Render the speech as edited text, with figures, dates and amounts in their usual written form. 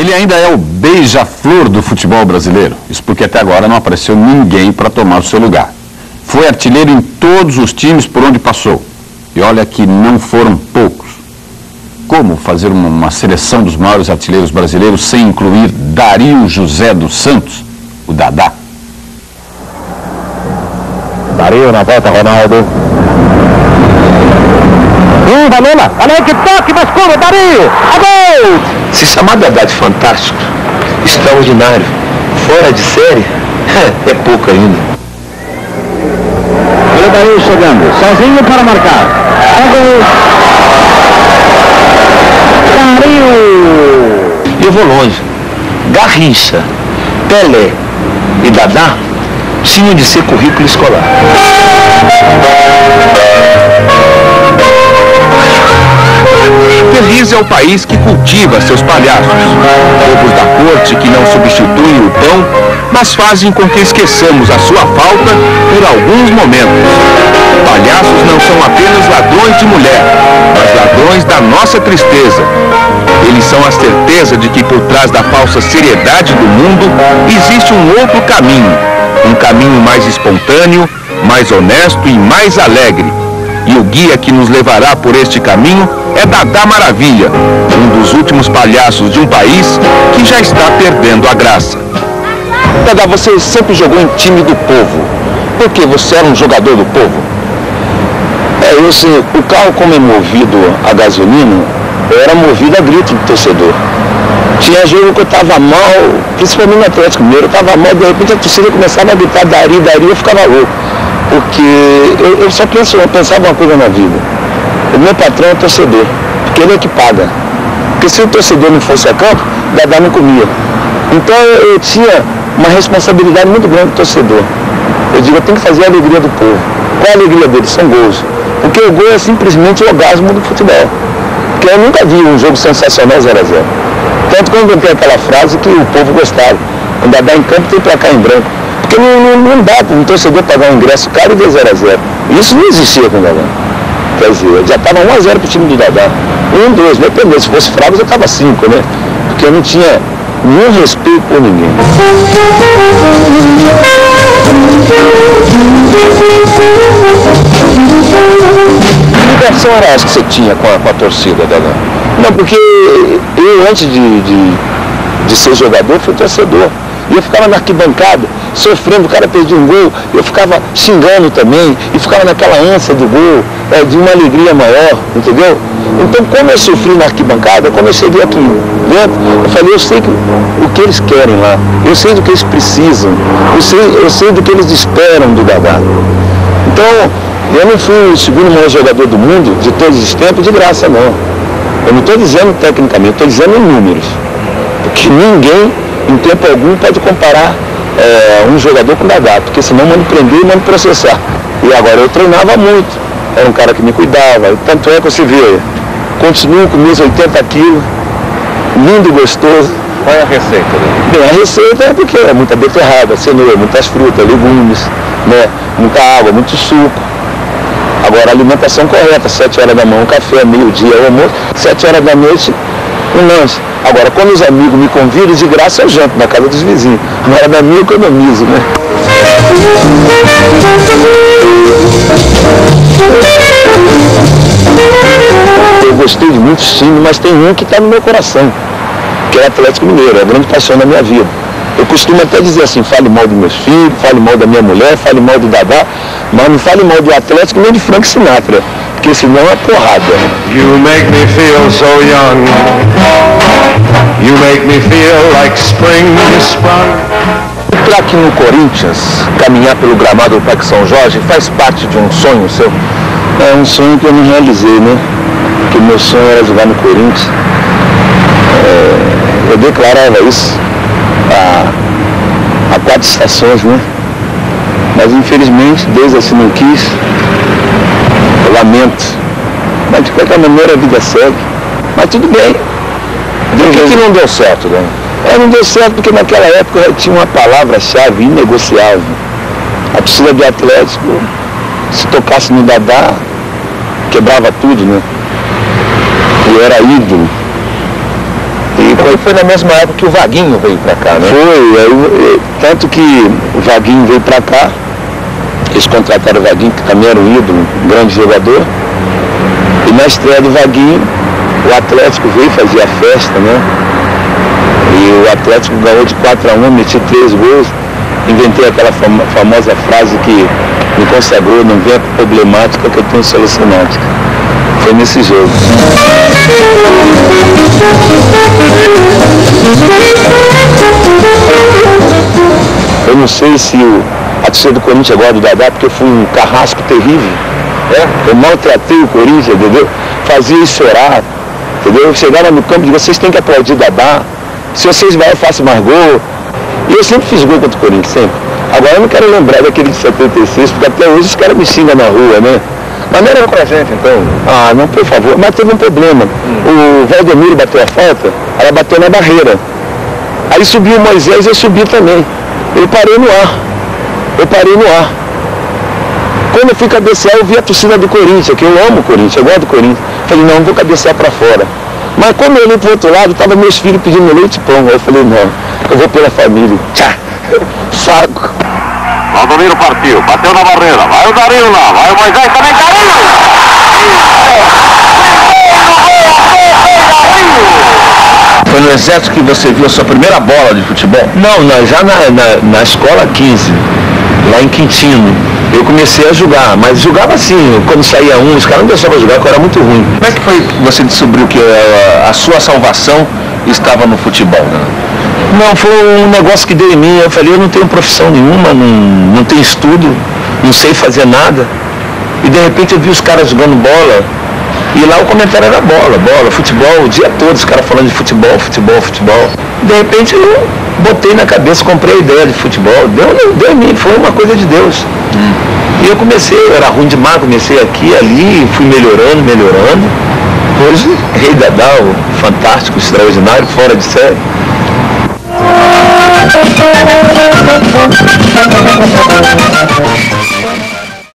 Ele ainda é o beija-flor do futebol brasileiro. Isso porque até agora não apareceu ninguém para tomar o seu lugar. Foi artilheiro em todos os times por onde passou. E olha que não foram poucos. Como fazer uma seleção dos maiores artilheiros brasileiros sem incluir Dario José dos Santos, o Dadá? Dario na volta, Ronaldo. Balona, olha que toque, mas como, Dario? A gol! Se chamar Dadá de fantástico, extraordinário, fora de série, é pouco ainda. E o Dario chegando, sozinho para marcar. É gol! Dario! Eu vou longe. Garrincha, Pelé e Dadá tinham de ser currículo escolar. Feliz é o país que cultiva seus palhaços, povos da corte que não substituem o pão, mas fazem com que esqueçamos a sua falta por alguns momentos. Palhaços não são apenas ladrões de mulher, mas ladrões da nossa tristeza. Eles são a certeza de que por trás da falsa seriedade do mundo existe um outro caminho, um caminho mais espontâneo, mais honesto e mais alegre. E o guia que nos levará por este caminho é Dadá Maravilha, um dos últimos palhaços de um país que já está perdendo a graça. Dadá, você sempre jogou em time do povo. Por que você era um jogador do povo? O carro, como é movido a gasolina, era movido a grito do torcedor. Tinha jogo que eu estava mal, principalmente no Atlético Mineiro, eu estava mal, de repente a torcida começava a gritar Dari, Dari, eu ficava louco. Porque eu pensava uma coisa na vida. O meu patrão é o torcedor, porque ele é que paga. Porque se o torcedor não fosse a campo, Dadá não comia. Então eu tinha uma responsabilidade muito grande do torcedor. Eu digo, eu tenho que fazer a alegria do povo. Qual a alegria dele? São gols. Porque o gol é simplesmente o orgasmo do futebol. Porque eu nunca vi um jogo sensacional 0 a 0. Tanto que eu inventei aquela frase que o povo gostava. O Dadá em campo tem placar em branco. Porque não dá para um torcedor pagar um ingresso caro e ver 0 a 0. Isso não existia com o Dadá. Quer dizer, já estava 1 a 0 para o time do Dadá. 1, 2, dependendo, se fosse Fraga já estava 5, né? Porque eu não tinha nenhum respeito por ninguém. Que ligação era essa que você tinha com a torcida, Dadá? Não, porque eu antes de ser jogador fui torcedor. E eu ficava na arquibancada, sofrendo, o cara perdia um gol, eu ficava xingando também, e ficava naquela ânsia do gol, de uma alegria maior, entendeu? Então, como eu sofri na arquibancada, como eu cheguei aqui dentro, eu falei, eu sei o que eles querem lá, eu sei do que eles precisam, eu sei do que eles esperam do Dadá. Então, eu não fui o segundo maior jogador do mundo, de todos os tempos, de graça, não. Eu não estou dizendo tecnicamente, estou dizendo em números, porque ninguém em tempo algum pode comparar um jogador com o Dadá, porque senão manda prender e manda processar. E agora eu treinava muito, era um cara que me cuidava, tanto é que você vê, continuo com meus 80 quilos, lindo, gostoso. Qual é a receita? Né? Bem, a receita é porque é muita beterraba, cenoura, muitas frutas, legumes, né? Muita água, muito suco. Agora a alimentação correta, 7 horas da manhã um café, meio-dia o almoço, 7 horas da noite um lanche. Agora, quando os amigos me convidam, de graça eu janto na casa dos vizinhos. Na hora da minha eu economizo, né? Eu gostei de muitos times, mas tem um que está no meu coração, que é o Atlético Mineiro, é a grande paixão da minha vida. Eu costumo até dizer assim, fale mal dos meus filhos, fale mal da minha mulher, fale mal do Dadá, mas não fale mal do Atlético nem de Frank Sinatra, porque senão é porrada. You make me feel so young. You make me feel like spring is sprung. Entrar aqui no Corinthians, caminhar pelo gramado do Parque São Jorge, faz parte de um sonho seu? É um sonho que eu não realizei, né? Porque meu sonho era jogar no Corinthians. Eu declarava isso a 4 estações, né? Mas infelizmente, Deus assim não quis. Eu lamento. Mas de qualquer maneira a vida segue. Mas tudo bem. Por que não deu certo, né? Não deu certo porque naquela época eu tinha uma palavra-chave inegociável. A torcida do Atlético, se tocasse no Dadá, quebrava tudo, né? E era ídolo. E Foi na mesma época que o Vaguinho veio para cá, né? Foi, tanto que o Vaguinho veio para cá, eles contrataram o Vaguinho, que também era um ídolo, um grande jogador, e na estreia do Vaguinho, o Atlético veio fazer a festa, né? E o Atlético ganhou de 4-1, meti 3 gols, inventei aquela famosa frase que me consagrou, não venha com problemática que eu tenho solucionática. Foi nesse jogo. Eu não sei se a torcida do Corinthians gosta do Dadá, porque eu fui um carrasco terrível. É? Eu maltratei o Corinthians, entendeu? Fazia isso orar, entendeu? Eu chegava no campo e dizia, vocês têm que aplaudir Dadá. Se vocês vão, eu faço mais gol. E eu sempre fiz gol contra o Corinthians, sempre. Agora eu não quero lembrar daquele de 76, porque até hoje os caras me xingam na rua, né? Mas não era com a gente, então? Ah, não, por favor. Mas teve um problema. O Valdomiro bateu a falta, ela bateu na barreira. Aí subiu o Moisés e eu subi também. Eu parei no ar. Eu parei no ar. Quando eu fui cabecear, eu vi a torcida do Corinthians, que eu amo o Corinthians, eu gosto do Corinthians. Falei, não, vou cabecear pra fora. Mas quando eu olhei pro outro lado, tava meus filhos pedindo leite e pão. Aí eu falei, não, eu vou pela família. Tchá! Saco! Valdomiro partiu, bateu na barreira, vai o Dario lá, vai o Moisés também, Dario! Foi no exército que você viu a sua primeira bola de futebol? Não, já na escola 15, lá em Quintino, eu comecei a jogar, mas jogava assim, quando saía um, os caras não deixavam jogar, porque era muito ruim. Como é que foi que você descobriu que a sua salvação estava no futebol, né? Não, foi um negócio que deu em mim, eu falei, eu não tenho profissão nenhuma, não tenho estudo, não sei fazer nada. E de repente eu vi os caras jogando bola, e lá o comentário era bola, futebol, o dia todo, os caras falando de futebol. De repente eu botei na cabeça, comprei a ideia de futebol, deu em mim, foi uma coisa de Deus. E eu comecei, eu era ruim demais, comecei aqui, ali, fui melhorando. Hoje, Rei Dadá, fantástico, extraordinário, fora de série.